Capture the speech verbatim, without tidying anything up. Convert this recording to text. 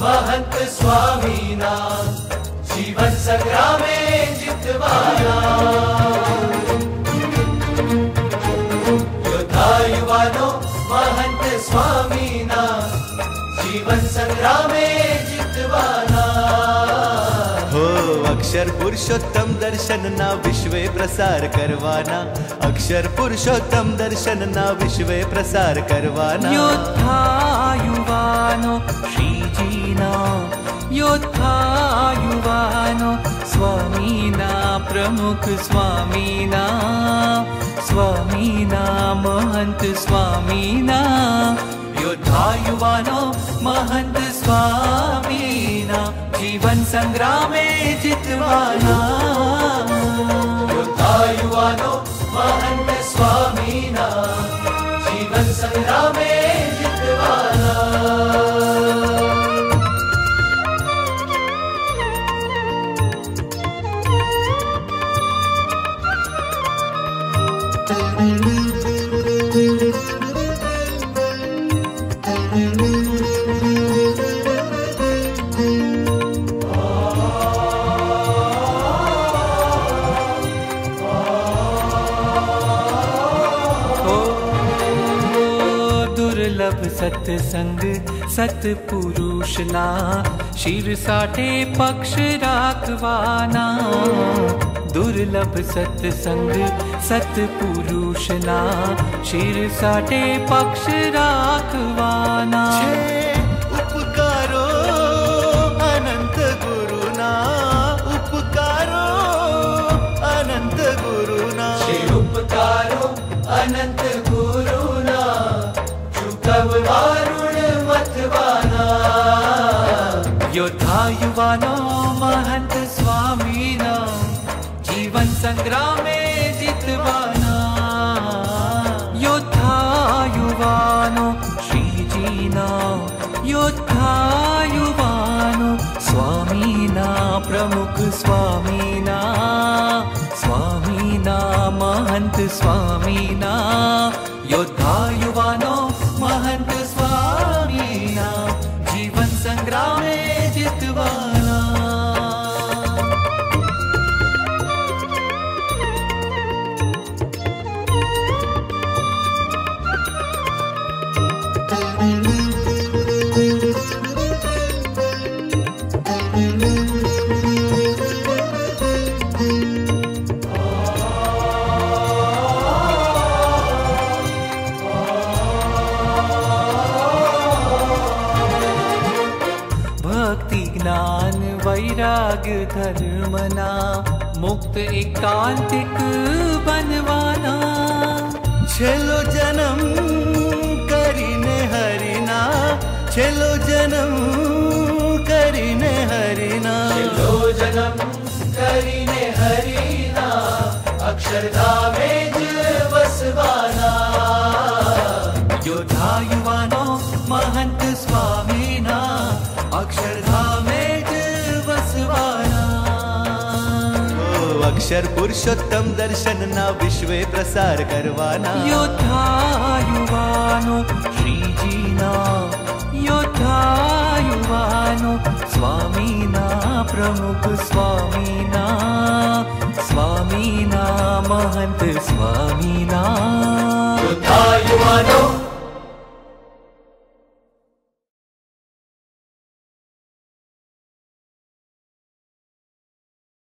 महंत स्वामी नाम जीवन संग्रामे जितवाया। योद्धा युवानों महंत स्वामी नाम जीवन संग्रामे जितवाना। हो अक्षर पुरुषोत्तम दर्शन ना विश्वे प्रसार करवाना। अक्षर पुरुषोत्तम दर्शन ना विश्वे प्रसार करवाना। योद्धा युवानों योद्धा युवानो स्वामीना प्रमुख स्वामीना स्वामीना महंत स्वामीना। योद्धा युवानो महंत स्वामीना जीवन संग्रामे जितवाना। योद्धा युवानो महंत स्वामीना जीवन संग्रामे जितवाना। सत्संग सत्पुरुषना शिरसाठे पक्ष राखवाना। दुर्लभ सत्संग सत्पुरुषना शिरसाठे पक्ष राखवाना। उपकारो अनंत गुरुना उपकारो अनंत गुरुना। उपकारो अनंत गुरुना तब वारुण मतवाना। योद्धा युवानो महंत स्वामीना जीवन संग्रामे जितवाना। योद्धा युवानो श्रीजीना योद्धा युवानो स्वामीना प्रमुख स्वामीना स्वामीना महंत स्वामीना। योद्धा युवानो महंत स्वामीना जीवन संग्रामे जितवाना। वैराग धर्मना मुक्त एकांतिक बनवाना। छेलो जन्म करीने हरिना छेलो जन्म करीने हरिना। छेलो जन्म करीने हरिना अक्षरधामे बसवाना। योद्धा युवानो महंत स्वामीना अक्षरधामे बसवाना। अक्षर पुरुषोत्तम दर्शन ना विश्वे प्रसार करवाना। योद्धा युवानो श्रीजीना योद्धा युवानो स्वामीना प्रमुख स्वामीना स्वामीना महंत स्वामीना। योद्धा युवानो